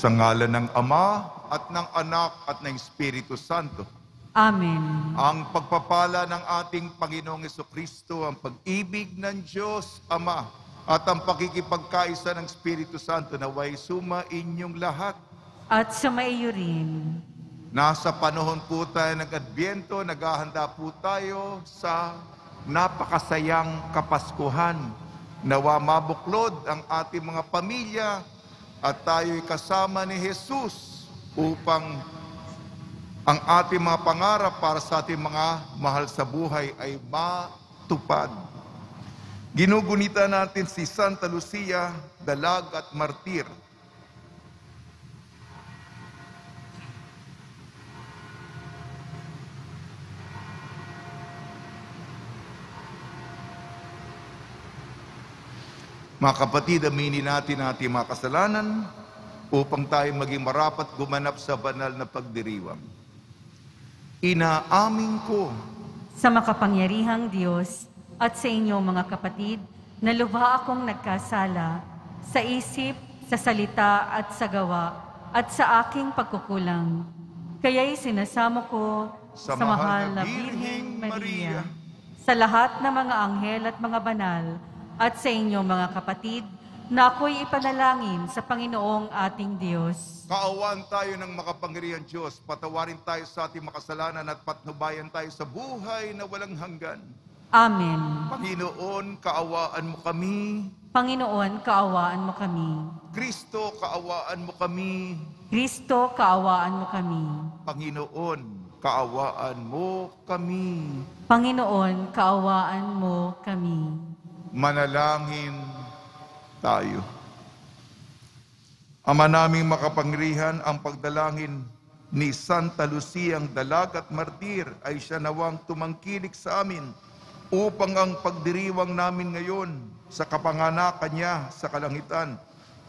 Sa ngalan ng Ama, at ng Anak, at ng Espiritu Santo. Amen. Ang pagpapala ng ating Panginoong Yesucristo, ang pag-ibig ng Diyos Ama, at ang pakikipagkaisa ng Espiritu Santo na way suma inyong lahat. At sumaiyo rin. Nasa panahon po tayo ng Adbyento, naghahanda po tayo sa napakasayang Kapaskuhan. Nawa mabuklod ang ating mga pamilya, at tayo'y kasama ni Jesus upang ang ating mga pangarap para sa ating mga mahal sa buhay ay matupad. Ginugunita natin si Santa Lucia, dalag at martir. Mga kapatid, aminin natin ang ating mga kasalanan upang tayo maging marapat gumanap sa banal na pagdiriwang. Inaamin ko sa makapangyarihang Diyos at sa inyo mga kapatid na lubha akong nagkasala sa isip, sa salita at sa gawa at sa aking pagkukulang. Kaya'y sinasamo ko sa mahal na Birheng Maria, sa lahat ng mga anghel at mga banal, at sa inyo mga kapatid, na ako'y ipanalangin sa Panginoong ating Diyos. Kaawaan tayo ng makapangyarihang Diyos, patawarin tayo sa ating makasalanan at patnubayan tayo sa buhay na walang hanggan. Amen. Panginoon, kaawaan mo kami. Panginoon, kaawaan mo kami. Kristo, kaawaan mo kami. Kristo, kaawaan mo kami. Panginoon, kaawaan mo kami. Panginoon, kaawaan mo kami. Manalangin tayo. Ama naming makapangyarihan, ang pagdalangin ni Santa Lucia ang dalag at martir ay siya nawang tumangkilik sa amin upang ang pagdiriwang namin ngayon sa kapanganakan niya sa kalangitan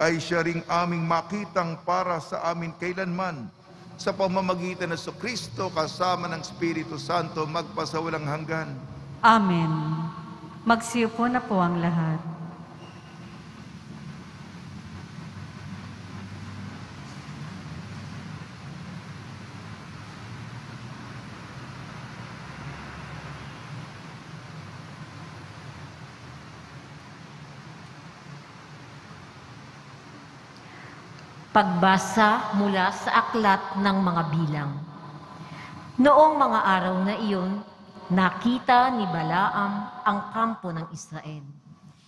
ay siya ring aming makitang para sa amin kailanman sa pamamagitan ng Jesucristo kasama ng Espiritu Santo magpasawalang hanggan. Amen. Magsiupo na po ang lahat. Pagbasa mula sa aklat ng mga bilang. Noong mga araw na iyon, nakita ni Balaam ang kampo ng Israel.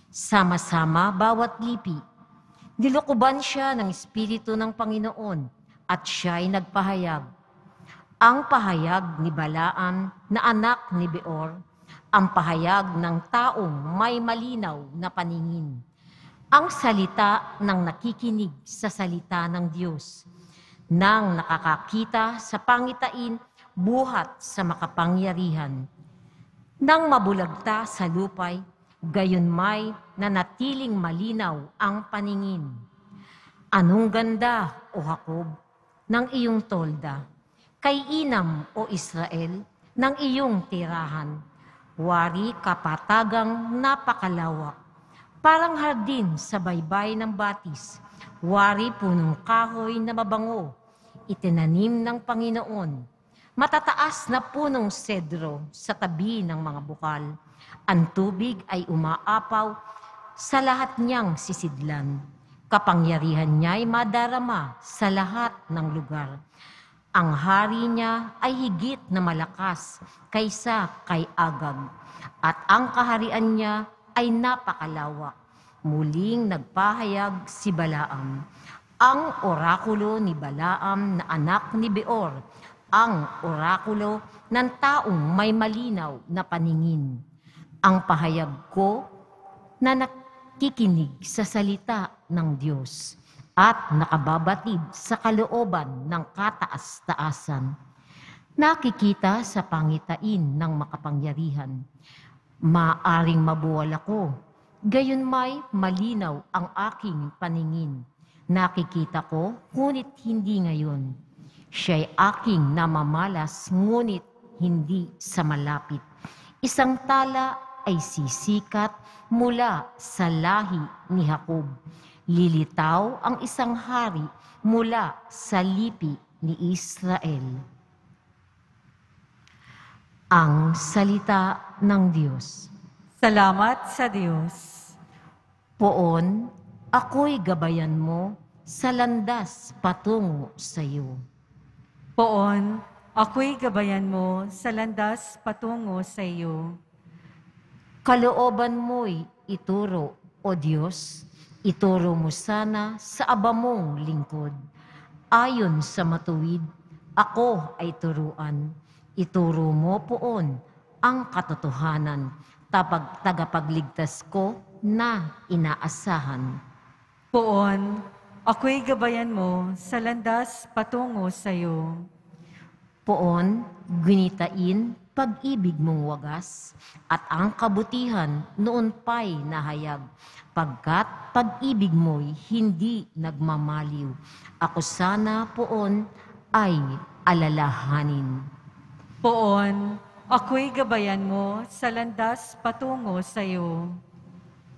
Sama-sama bawat lipi. Nilukuban siya ng Espiritu ng Panginoon at siya'y nagpahayag. Ang pahayag ni Balaam na anak ni Beor, ang pahayag ng taong may malinaw na paningin, ang salita ng nakikinig sa salita ng Diyos, nang nakakakita sa pangitain buhat sa makapangyarihan. Nang mabulagta sa lupay, gayon may nanatiling malinaw ang paningin. Anong ganda, O Jacob, ng iyong tolda, kay Inam, O Israel, ng iyong tirahan. Wari kapatagang napakalawak, parang hardin sa baybay ng batis, wari punong kahoy na mabango, itinanim ng Panginoon. Matataas na punong sedro sa tabi ng mga bukal. Ang tubig ay umaapaw sa lahat niyang sisidlan. Kapangyarihan niya'y madarama sa lahat ng lugar. Ang hari niya ay higit na malakas kaysa kay Agag, at ang kaharian niya ay napakalawak. Muling nagpahayag si Balaam, ang orakulo ni Balaam na anak ni Beor, ang orakulo ng taong may malinaw na paningin. Ang pahayag ko na nakikinig sa salita ng Diyos at nakababatid sa kalooban ng kataas-taasan. Nakikita sa pangitain ng makapangyarihan. Maaring mabuwal ako, gayon may malinaw ang aking paningin. Nakikita ko, ngunit hindi ngayon. Siya'y aking namamalas, ngunit hindi sa malapit. Isang tala ay sisikat mula sa lahi ni Jacob. Lilitaw ang isang hari mula sa lipi ni Israel. Ang salita ng Diyos. Salamat sa Diyos. Poon, ako'y gabayan mo sa landas patungo sa iyo. Poon, ako'y gabayan mo sa landas patungo sa iyo. Kalooban mo'y ituro, O Diyos. Ituro mo sana sa aba mong lingkod. Ayon sa matuwid, ako ay turuan. Ituro mo, Poon, ang katotohanan, tagapagligtas ko na inaasahan. Poon, ako'y gabayan mo sa landas patungo sa iyo. Poon, ginitain pag-ibig mong wagas at ang kabutihan noon pa'y nahayag, pagkat pag-ibig mo'y hindi nagmamaliw. Ako sana, Poon, ay alalahanin. Poon, ako'y gabayan mo sa landas patungo sa iyo.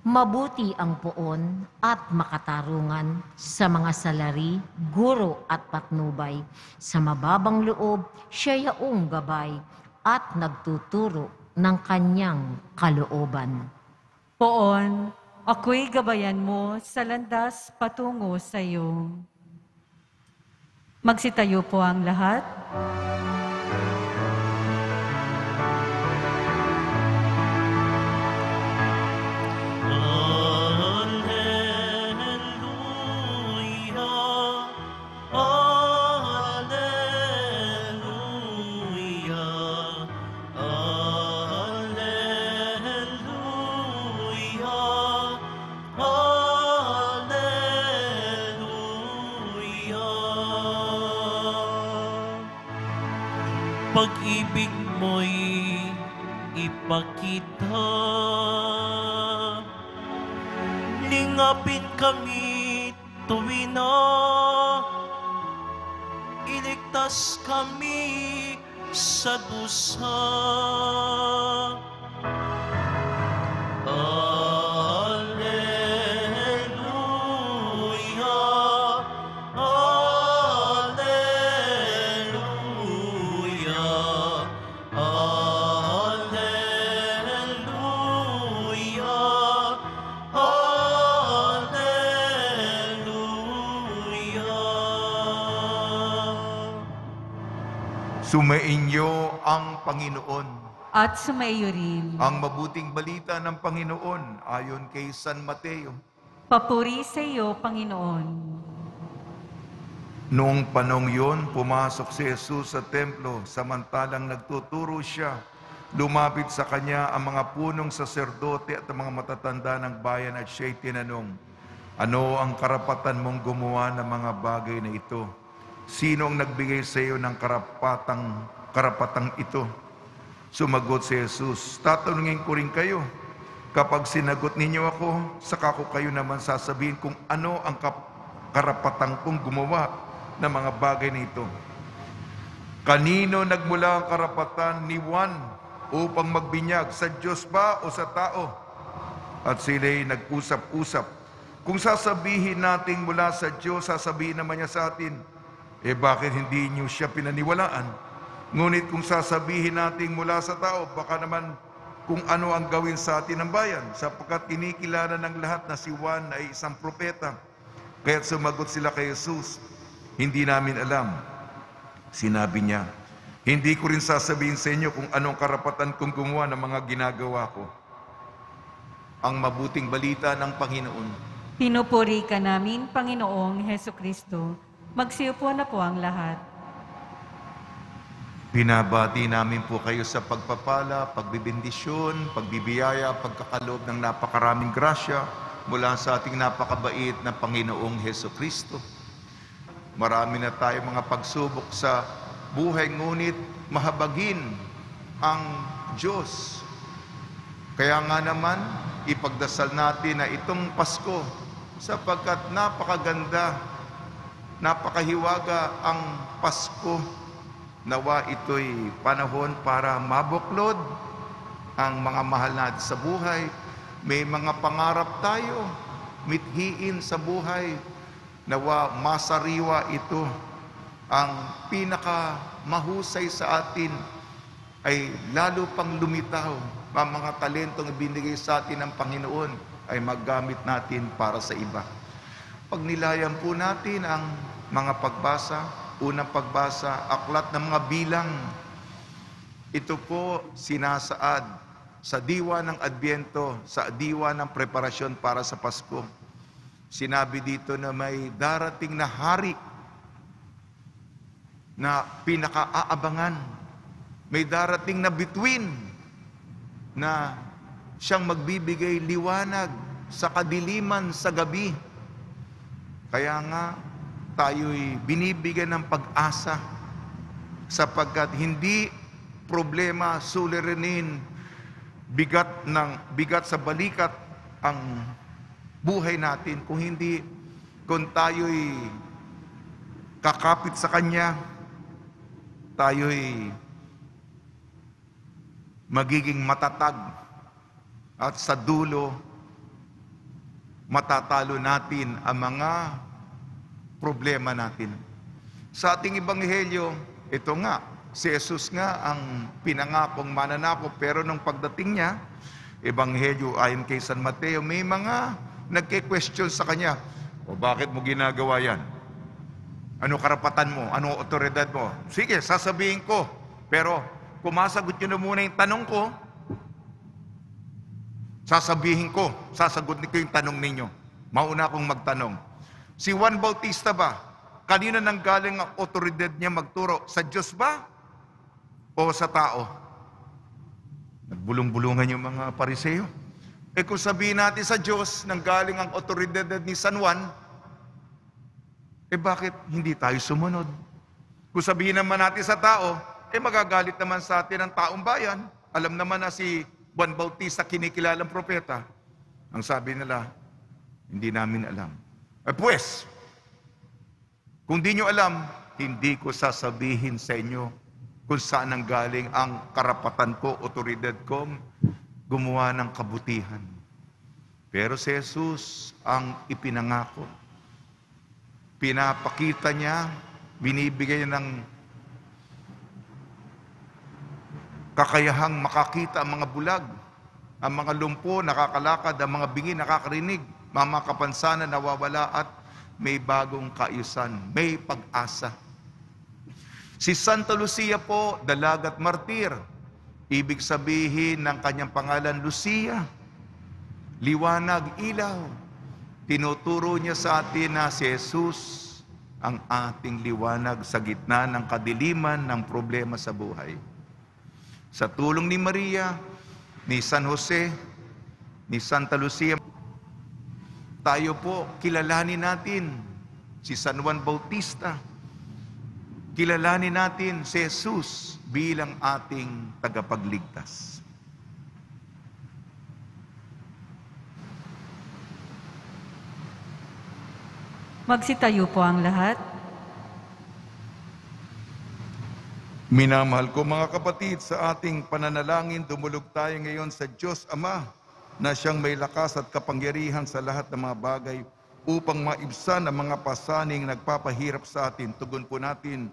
Mabuti ang Poon at makatarungan sa mga salari, guro at patnubay. Sa mababang loob, siya yaong gabay at nagtuturo ng kanyang kalooban. Poon, ako'y gabayan mo sa landas patungo sa iyo. Magsitayo po ang lahat. Pag-ibig mo'y ipakita, lingapin kami tuwi na, iligtas kami sa dusa. Sumainyo ang Panginoon. At sumaiyo rin. Ang mabuting balita ng Panginoon ayon kay San Mateo. Papuri sa iyo, Panginoon. Noong panahong yun, pumasok si Jesus sa templo, samantalang nagtuturo siya. Lumapit sa kanya ang mga punong saserdote at ang mga matatanda ng bayan at siya'y tinanong, ano ang karapatan mong gumawa ng mga bagay na ito? Sino ang nagbigay sa iyo ng karapatang ito? Sumagot si Jesus, tatanungin ko rin kayo. Kapag sinagot ninyo ako, saka ko kayo naman sasabihin kung ano ang karapatang kong gumawa ng mga bagay na ito. Kanino nagmula ang karapatan ni Juan upang magbinyag? Sa Diyos ba o sa tao? At sila'y nag-usap-usap. Kung sasabihin natin mula sa Diyos, sasabihin naman niya sa atin, bakit hindi niyo siya pinaniwalaan? Ngunit kung sasabihin natin mula sa tao, baka naman kung ano ang gawin sa atin ng bayan, sapagkat kinikilala ng lahat na si Juan ay isang propeta. Kaya't sumagot sila kay Jesus, hindi namin alam. Sinabi niya, hindi ko rin sasabihin sa inyo kung anong karapatan kong gumawa ng mga ginagawa ko. Ang mabuting balita ng Panginoon. Pinupuri ka namin, Panginoong Jesucristo. Magsiupo na po ang lahat. Pinabati namin po kayo sa pagpapala, pagbibindisyon, pagbibiyaya, pagkakaloob ng napakaraming grasya mula sa ating napakabait na Panginoong Jesucristo. Marami na tayong mga pagsubok sa buhay, ngunit mahabagin ang Diyos. Kaya nga naman, ipagdasal natin na itong Pasko, sapagkat napakaganda, napakahiwaga ang Pasko. Nawa ito'y panahon para mabuklod ang mga mahal natin sa buhay. May mga pangarap tayo, mithiin sa buhay. Nawa masariwa ito. Ang pinaka mahusay sa atin ay lalo pang lumitaw. Ang mga talentong ibinigay sa atin ng Panginoon ay maggamit natin para sa iba. Pagnilayan po natin ang mga pagbasa. Unang pagbasa, aklat ng mga bilang. Ito po sinasaad sa diwa ng Adbyento, sa diwa ng preparasyon para sa Pasko. Sinabi dito na may darating na hari na pinakaaabangan. May darating na bituin na siyang magbibigay liwanag sa kadiliman sa gabi. Kaya nga tayo'y binibigyan ng pag-asa sapagkat hindi problema suliranin bigat sa balikat ang buhay natin kung tayo'y kakapit sa Kanya, tayo'y magiging matatag at sa dulo matatalo natin ang mga problema natin. Sa ating Ebanghelyo, ito nga, si Jesus nga ang pinangakong mananako, pero nung pagdating niya, Ebanghelyo ayon kay San Mateo, may mga nagke-question sa Kanya, o bakit mo ginagawa yan? Ano karapatan mo? Ano otoridad mo? Sige, sasabihin ko, pero kumasagot nyo na muna yung tanong ko, sasabihin ko, sasagutin ko yung tanong ninyo. Mauna akong magtanong. Si Juan Bautista ba? Kanino nanggaling ang otoridad niya magturo? Sa Diyos ba? O sa tao? Nagbulong-bulungan yung mga Pariseo. E kung sabihin natin sa Diyos, nanggaling ang otoridad ni San Juan, bakit hindi tayo sumunod? Kung sabihin naman natin sa tao, magagalit naman sa atin ang taong bayan. Alam naman na si Juan Bautista kinikilalang propeta. Ang sabi nila, hindi namin alam. Pues, kung di nyo alam, hindi ko sasabihin sa inyo kung saan nanggaling ang karapatan ko, otoridad ko, gumawa ng kabutihan. Pero si Jesus ang ipinangako. Pinapakita niya, binibigay niya ng kakayahang makakita ang mga bulag, ang mga lumpo, nakakalakad, ang mga bingi, nakakarinig, mga kapansanan, nawawala, at may bagong kaayusan, may pag-asa. Si Santa Lucia po, dalagat martir. Ibig sabihin ng kanyang pangalan, Lucia, liwanag, ilaw. Tinuturo niya sa atin na si Jesus ang ating liwanag sa gitna ng kadiliman ng problema sa buhay. Sa tulong ni Maria, ni San Jose, ni Santa Lucia, tayo po, kilalanin natin si San Juan Bautista. Kilalanin natin si Jesus bilang ating tagapagligtas. Magsitayo po ang lahat. Minamahal ko mga kapatid, sa ating pananalangin, dumulog tayo ngayon sa Diyos Ama na siyang may lakas at kapangyarihan sa lahat ng mga bagay upang maibsan ang mga pasaning nagpapahirap sa atin. Tugon po natin,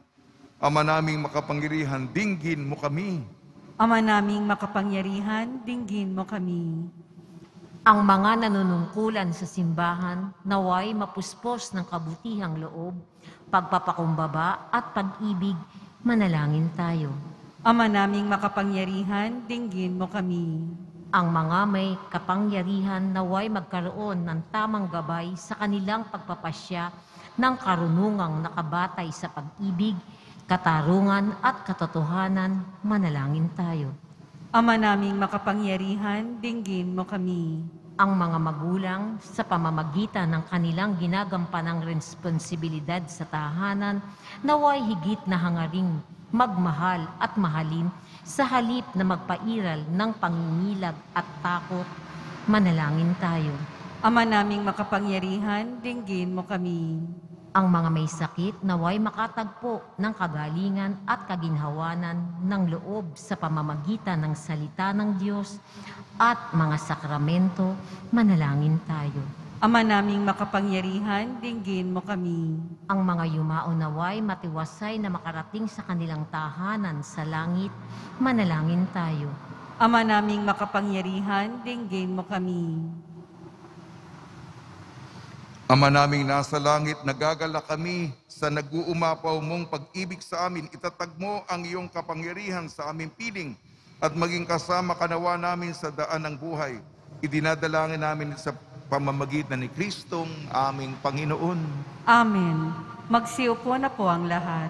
Ama naming makapangyarihan, dinggin mo kami. Ama naming makapangyarihan, dinggin mo kami. Ang mga nanunungkulan sa simbahan, naway mapuspos ng kabutihang loob, pagpapakumbaba at pag-ibig Manalangin tayo. Ama naming makapangyarihan, dinggin mo kami. Ang mga may kapangyarihan naway magkaroon ng tamang gabay sa kanilang pagpapasya ng karunungang nakabatay sa pag-ibig, katarungan at katotohanan, manalangin tayo. Ama naming makapangyarihan, dinggin mo kami. Ang mga magulang sa pamamagitan ng kanilang ginagampanang responsibilidad sa tahanan, naway higit na hangaring magmahal at mahalin sa halip na magpairal ng pangingilag at takot, manalangin tayo. Ama naming makapangyarihan, dinggin mo kami. Ang mga may sakit naway makatagpo ng kagalingan at kaginhawanan ng loob sa pamamagitan ng salita ng Diyos at mga sakramento, manalangin tayo. Ama naming makapangyarihan, dinggin mo kami. Ang mga yumao naway matiwasay na makarating sa kanilang tahanan sa langit, manalangin tayo. Ama naming makapangyarihan, dinggin mo kami. Ama naming nasa langit, nagagala kami sa nag-uumapaw mong pag-ibig sa amin. Itatag mo ang iyong kapangyarihan sa aming piling at maging kasama kanawa namin sa daan ng buhay. Idinadalangin namin sa pamamagitan ni Kristong aming Panginoon. Amen. Magsiupo na po ang lahat.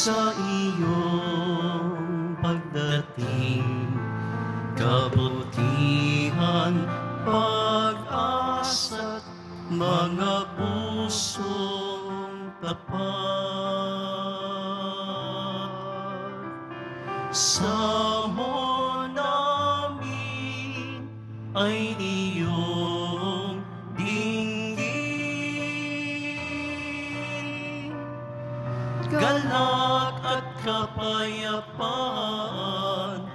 Sa iyong pagdating, kabutihan, pag-asa't mga pusong tapat. Samo namin ay iyong dinggin. Galak at kapayapaan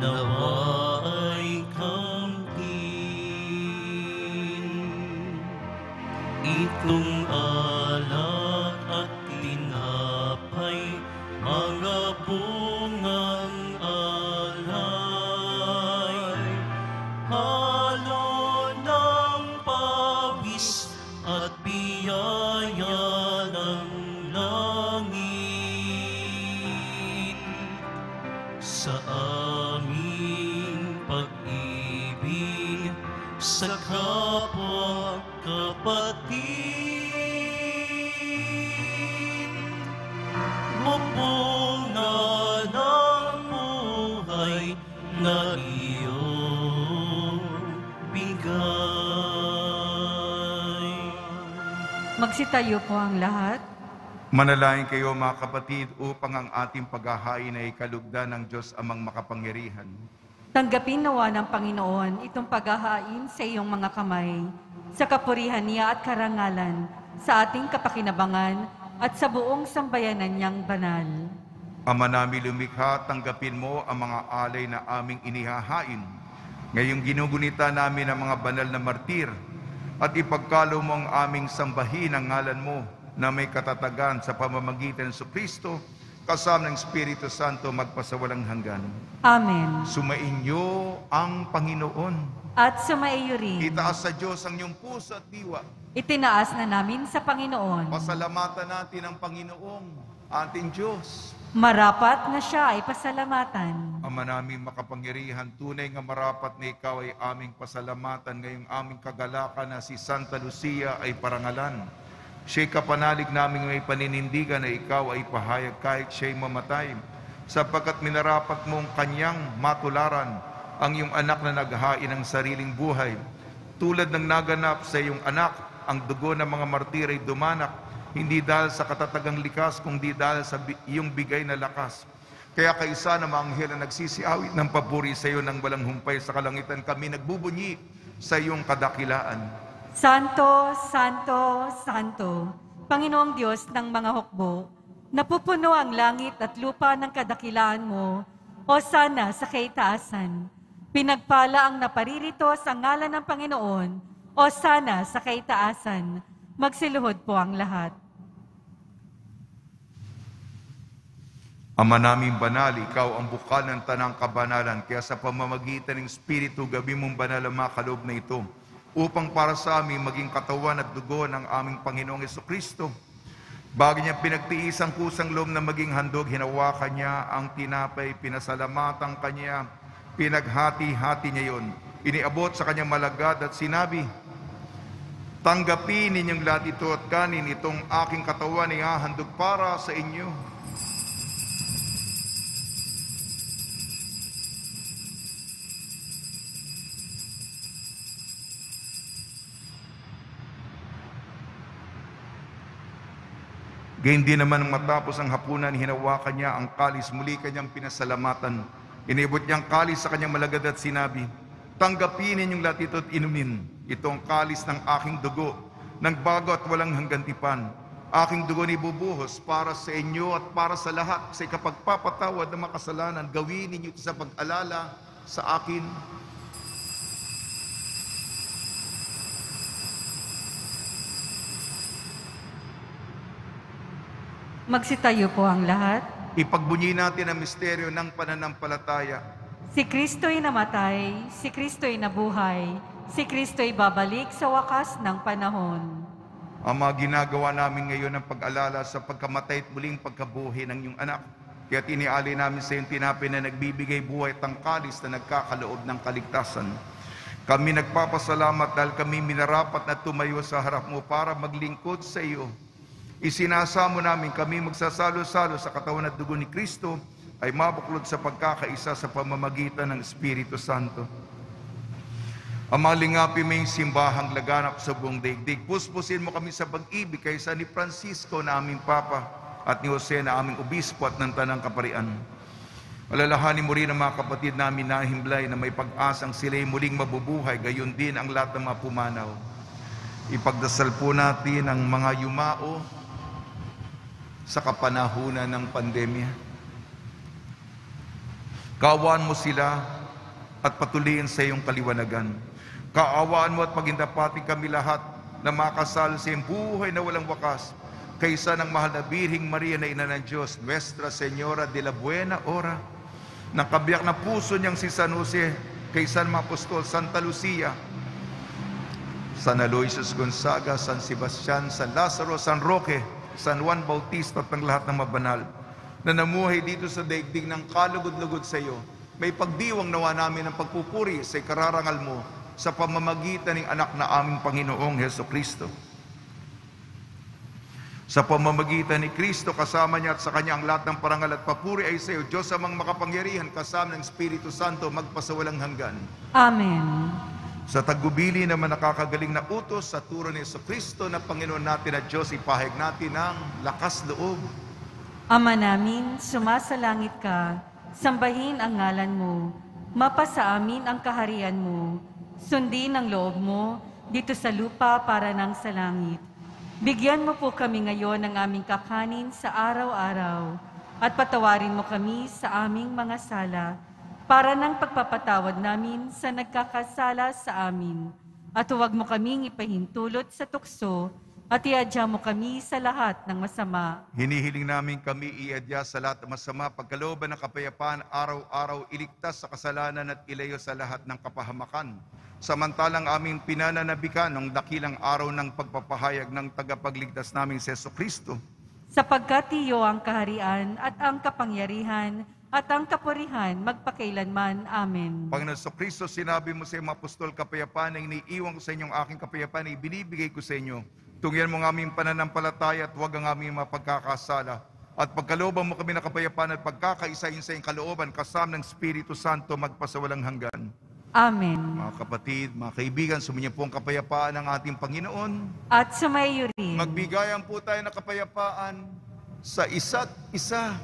nawa'y kamtin. Itong alak at tinapay, mga bungang alay, halo ng pawis at biyaya ng langit. Sa aming pag-ibig sa kapwa kapatid, mabunga ng buhay na iyong bigay. Magsitayo po ang lahat. Manalangin kayo mga kapatid upang ang ating paghahain ay kalugdan ng Diyos amang makapangyarihan. Tanggapin nawa ng Panginoon itong paghahain sa iyong mga kamay, sa kapurihan niya at karangalan, sa ating kapakinabangan at sa buong sambayanan niyang banal. Ama namin lumikha, tanggapin mo ang mga alay na aming inihahain. Ngayong ginugunita namin ang mga banal na martir at ipagkalo mo ang aming sambahin ang ngalan mo na may katatagan sa pamamagitan ng Kristo, kasama ng Espiritu Santo magpasawalang hanggan. Amen. Sumainyo ang Panginoon. At sumaiyo rin. Itaas sa Diyos ang iyong puso at diwa. Itinaas na namin sa Panginoon. Pasalamatan natin ang Panginoong ating Diyos. Marapat na siya ay pasalamatan. Ama namin makapangyarihan, tunay nga marapat na ikaw ay aming pasalamatan ngayong aming kagalakan na si Santa Lucia ay parangalan. Siya'y kapanalig namin may paninindigan na ikaw ay pahayag kahit siya'y mamatay, sapagkat minarapat mong kanyang matularan ang iyong anak na naghahain ng sariling buhay. Tulad ng naganap sa iyong anak, ang dugo ng mga martir ay dumanak, hindi dahil sa katatagang likas, kundi dahil sa iyong bigay na lakas. Kaya kaisa ng mga anghel na nagsisiawit ng papuri sa iyo ng walang humpay sa kalangitan, kami nagbubunyi sa iyong kadakilaan. Santo, Santo, Santo, Panginoong Diyos ng mga hukbo, napupuno ang langit at lupa ng kadakilaan mo, o sana sa kaitaasan. Pinagpala ang naparirito sa ngalan ng Panginoon, o sana sa kaitaasan. Magsiluhod po ang lahat. Ama naming banal, ikaw ang bukal ng tanang kabanalan, kaya sa pamamagitan ng Espiritu, gabi mong banal ang mga kaloob na ito, upang para sa amin maging katawan at dugo ng aming Panginoong Yesucristo. Bago niya pinagtiis ang kusang loob na maging handog, hinawakan niya ang tinapay, pinasalamatan kanya, pinaghati-hati niya yon, iniabot sa kanyang malagad at sinabi, tanggapin ninyong lahat ito at kanin itong aking katawan ay hahandog para sa inyo. Gayun din naman nang matapos ang hapunan, hinawakan niya ang kalis, muli kanyang pinasalamatan. Iniabot niya ang kalis sa kanyang malagad at sinabi, tanggapin ninyong lahat ito at inumin. Ito ang kalis ng aking dugo, ng bago at walang hanggantipan. Aking dugo ni bubuhos para sa inyo at para sa lahat. Sa ikapagpapatawad ng makasalanan, gawin ninyo ito sa pag-alala sa akin. Magsitayo po ang lahat. Ipagbunyi natin ang misteryo ng pananampalataya. Si Kristo'y namatay, si Kristo'y nabuhay, si Kristo'y babalik sa wakas ng panahon. Ama, ginagawa namin ngayon ang pag-alala sa pagkamatay at muling pagkabuhay ng iyong anak. Kaya't iniali namin sa iyong tinapay na nagbibigay buhay at ang kalis na nagkakaloob ng kaligtasan. Kami nagpapasalamat dahil kami minarapat na tumayo sa harap mo para maglingkod sa iyo. Isinasamo namin kami magsasalo-salo sa katawan at dugo ni Kristo ay mabuklod sa pagkakaisa sa pamamagitan ng Espiritu Santo. Ama, lingapin mo yung simbahang laganap sa buong daigdig. Puspusin mo kami sa pag-ibig kaysa ni Francisco na aming Papa at ni Jose na aming Obispo at ng Tanang Kaparian. Alalahanin mo rin ang mga kapatid namin na himlay na may pag-asang sila'y muling mabubuhay, gayon din ang lahat ng mga pumanaw. Ipagdasal po natin ang mga yumao sa kapanahunan ng pandemya. Kaawaan mo sila at patuloyin sa iyong kaliwanagan. Kaawaan mo at pagindapating kami lahat na makasal sa iyong buhay na walang wakas kaysa ng mahal na Birhing Maria na Ina ng Diyos, Nuestra Senyora de la Buena Ora, ng kabiyak na puso niyang si San Jose, kaysa ng mga apostol, Santa Lucia, San Aloysius Gonzaga, San Sebastian, San Lazaro, San Roque, San Juan Bautista at ang lahat ng mabanal na namuhay dito sa daigdig ng kalugod-lugod sa iyo. May pagdiwang nawa namin ng pagpupuri sa ikararangal mo sa pamamagitan ng anak na aming Panginoong Jesucristo. Sa pamamagitan ni Kristo, kasama niya at sa kanya ang lahat ng parangal at papuri ay sa iyo, Diyos amang makapangyarihan, kasama ng Espiritu Santo, magpasawalang hanggan. Amen. Sa tagubili naman nakakagaling na utos sa turo ni Jesucristo na Panginoon natin at Diyos, ipahayag natin ang lakas loob. Ama namin, sumasalangit ka, sambahin ang ngalan mo, mapasa amin ang kaharian mo, sundin ang loob mo dito sa lupa para nang sa langit. Bigyan mo po kami ngayon ng aming kakanin sa araw-araw at patawarin mo kami sa aming mga sala, para ng pagpapatawad namin sa nagkakasala sa amin. At huwag mo kaming ipahintulot sa tukso at iadya mo kami sa lahat ng masama. Hinihiling namin kami iadya sa lahat ng masama, pagkalooban ng kapayapaan, araw-araw iligtas sa kasalanan at ilayo sa lahat ng kapahamakan. Samantalang aming pinananabikan ng dakilang araw ng pagpapahayag ng tagapagligtas namin si Jesucristo. Sapagkat iyo ang kaharian at ang kapangyarihan at ang kapurihan magpakailanman. Amen. Panginoon sa Kristo, sinabi mo sa iyong apostol, kapayapaan na iniiwan ko sa inyong aking kapayapaan, ibinibigay ko sa inyo. Tungyan mo ng aming pananampalataya at huwag ang aming mapagkakasala. At pagkalooban mo kami na kapayapaan at pagkakaisahin sa iyong kalooban, kasama ng Espiritu Santo, magpasawalang hanggan. Amen. Mga kapatid, mga kaibigan, sumainyo po ang kapayapaan ng ating Panginoon. At sumayo rin. Magbigayan po tayo ng kapayapaan sa isa't isa.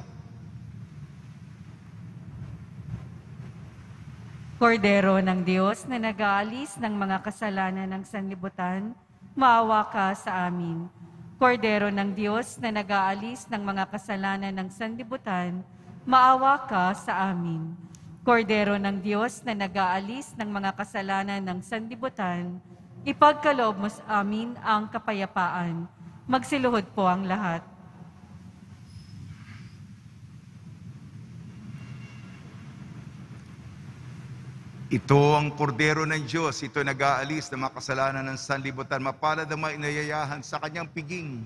Kordero ng Diyos na nag-aalis ng mga kasalanan ng sanlibutan, maawa ka sa amin. Kordero ng Diyos na nag-aalis ng mga kasalanan ng sanlibutan, maawa ka sa amin. Kordero ng Diyos na nag-aalis ng mga kasalanan ng sanlibutan, ipagkaloob mo sa amin ang kapayapaan. Magsiluhod po ang lahat. Ito ang kordero ng Diyos, ito nag-aalis ng mga kasalanan ng sanlibutan, mapalad ang mga inayayahan sa kanyang piging.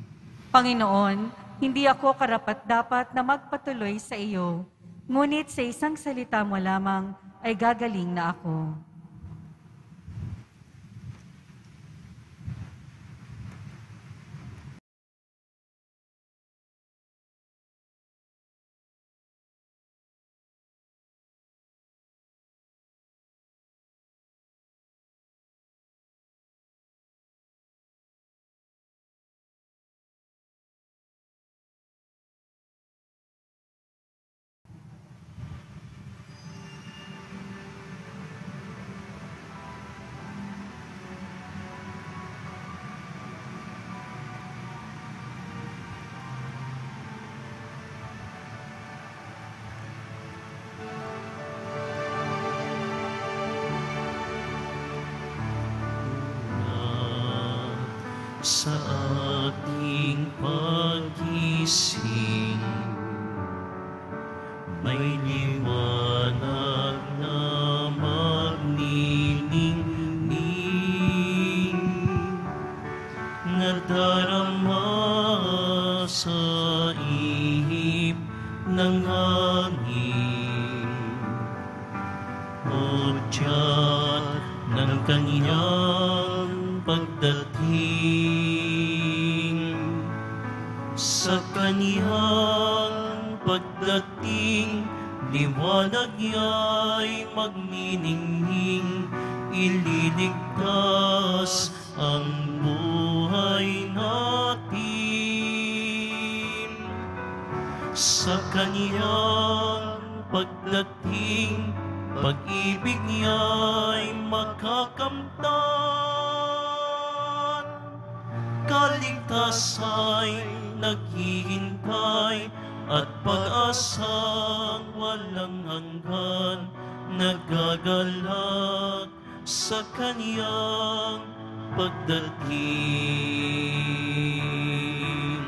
Panginoon, hindi ako karapat-dapat na magpatuloy sa iyo, ngunit sa isang salita mo lamang ay gagaling na ako. Sa ating pag-ising, may liwanag na magniningning na darama sa ihip ng hangin, udyat ng kanyang pagdating. Sa kaniyang pagdating, liwanag niya'y magniningning, ililigtas ang buhay natin. Sa kaniyang pagdating, pag-ibig niya'y makakamtan, kaligtasan naghihintay at pag-asang walang hanggan, nagagalak sa kaniyang pagdating.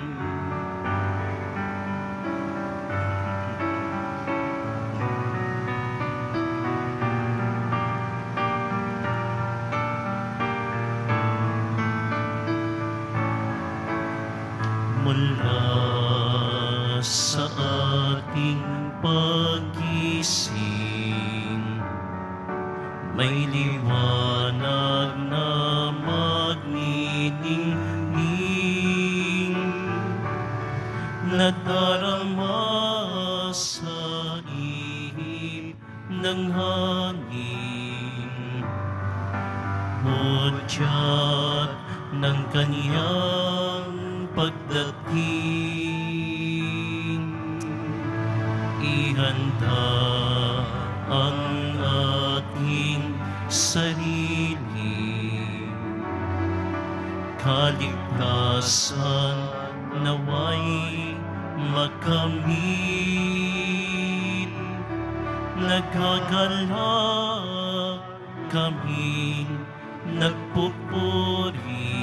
Mula sa ating pag-ising, may liwanag na magniningning na darama sa ihip ng hangin, hudyat ng kaniyang pagdating. Ihanda ang ating sarili, kaligtasan nawa'y makamit, nagagalak kami nagpupuri,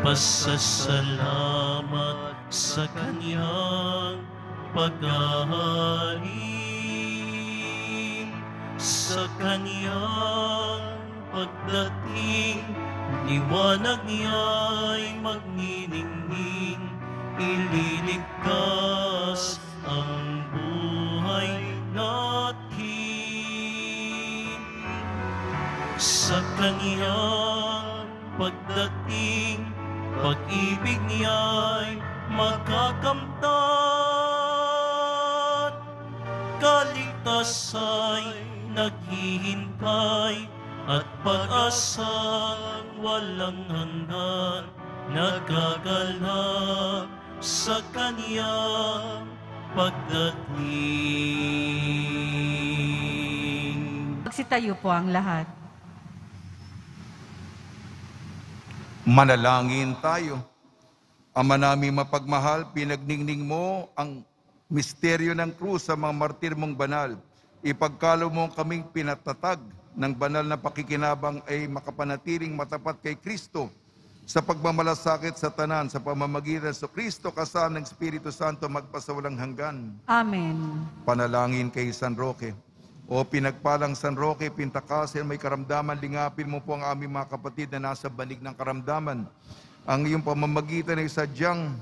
pasasalamat sa kaniyang pag-ahari. Sa kaniyang pagdating, liwanag niya'y magniningning, ililigtas ang buhay natin. Sa kaniyang pagdating, pag-ibig niya'y makakamtan, kaligtas ay naghihintay at pag-asang walang hanggan, nagagalak sa kaniyang pagdating. Magsitayo po ang lahat. Manalangin tayo. Ama naming mapagmahal, pinagningning mo ang misteryo ng krus sa mga martir mong banal. Ipagkalo mo kaming pinatatag ng banal na pakikinabang ay makapanatiling matapat kay Kristo sa pagmamalasakit sa tanan, sa pamamagitan sa Kristo kasama ng Espiritu Santo magpasawalang hanggan. Amen. Panalangin kay San Roque. O pinagpalang San Roque, Pintakasin, may karamdaman, lingapin mo po ang aming mga kapatid na nasa banig ng karamdaman. Ang iyong pamamagitan ay sadyang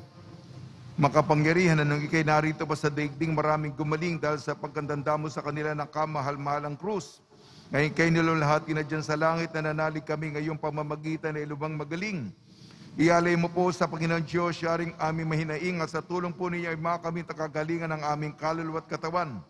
makapangyarihan na nung ikay narito pa sa daigding maraming gumaling dahil sa pagkandanda mo sa kanila ng kamahal-mahalang krus. Ngayon kayo nilong lahat kinadyan sa langit na nanalig kami ngayong pamamagitan ay lubang magaling. Ialay mo po sa Panginoon Diyos, siyaring aming mahinaing at sa tulong po niya ay makamit kagalingan ng aming kaluluwa at katawan.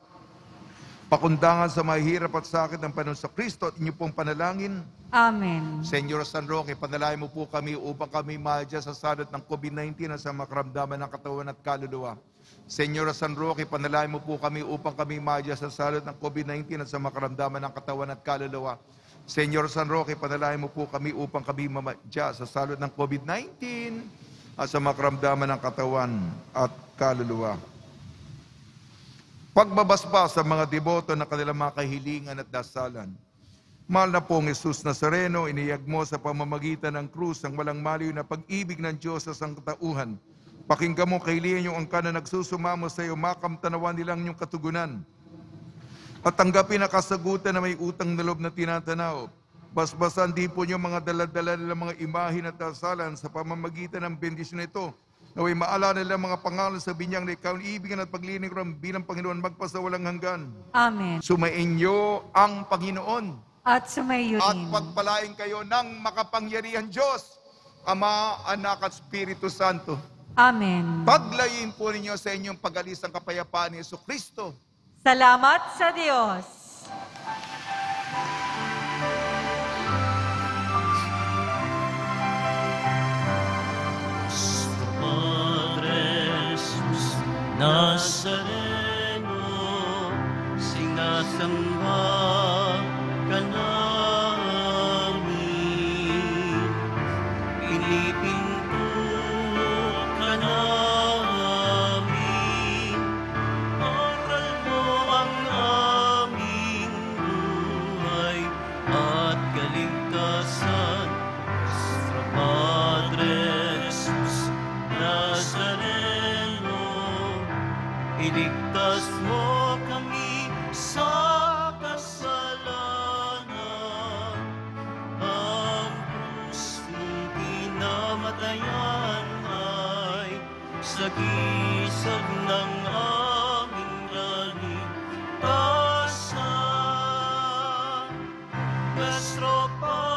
Pakundangan sa mahirap at sakit ng Panginoon sa Kristo at inyo pong panalangin. Amen. Senyora San Roque, panalain mo po kami upang kami maadya sa salot ng COVID-19 at sa makaramdaman ng katawan at kaluluwa. Senyora San Roque, panalain mo po kami upang kami maadya sa salot ng COVID-19 at sa makaramdaman ng katawan at kaluluwa. Senyora San Roque, panalain mo po kami upang kami maadya sa salot ng COVID-19 at sa makaramdaman ng katawan at kaluluwa. Pagbabasbas sa mga deboto na kanilang mga kahilingan at dasalan. Mahal na pong Jesus Nazareno, iniyag mo sa pamamagitan ng krus ang walang maliw na pag-ibig ng Diyos sa sangkatauhan. Pakinggan mo kahilingan yung angkan na nagsusumamo sa iyo, makamtanawan nilang yung katugunan. At tanggapin na kasagutan na may utang na loob na tinatanaw. Basbasan din po niyo mga daladala nilang mga imahin at dasalan sa pamamagitan ng bendisyon ito. Naway maalala nila mga pangalan sa binyang na ikaw iibigan at paglinig ko bilang Panginoon magpasawalang hanggan. Amen. Sumainyo ang Panginoon. At sumainyo rin. At pagpalain kayo ng makapangyarihan Diyos, Ama, Anak at Espiritu Santo. Amen. Paglayin po ninyo sa inyong pag-alis ang kapayapaan ni Jesucristo. Salamat sa Diyos. Nazareno, sinasamba ka namin, pinipinto ka namin, aral mo ang aming buhay at kaligtasan, Nuestra Padre Jesus Nazareno. Iligtas mo kami sa kasalanan, ang krus mong pinamatayan ay sagisag ng aming kaligtasan. Nuestro Padre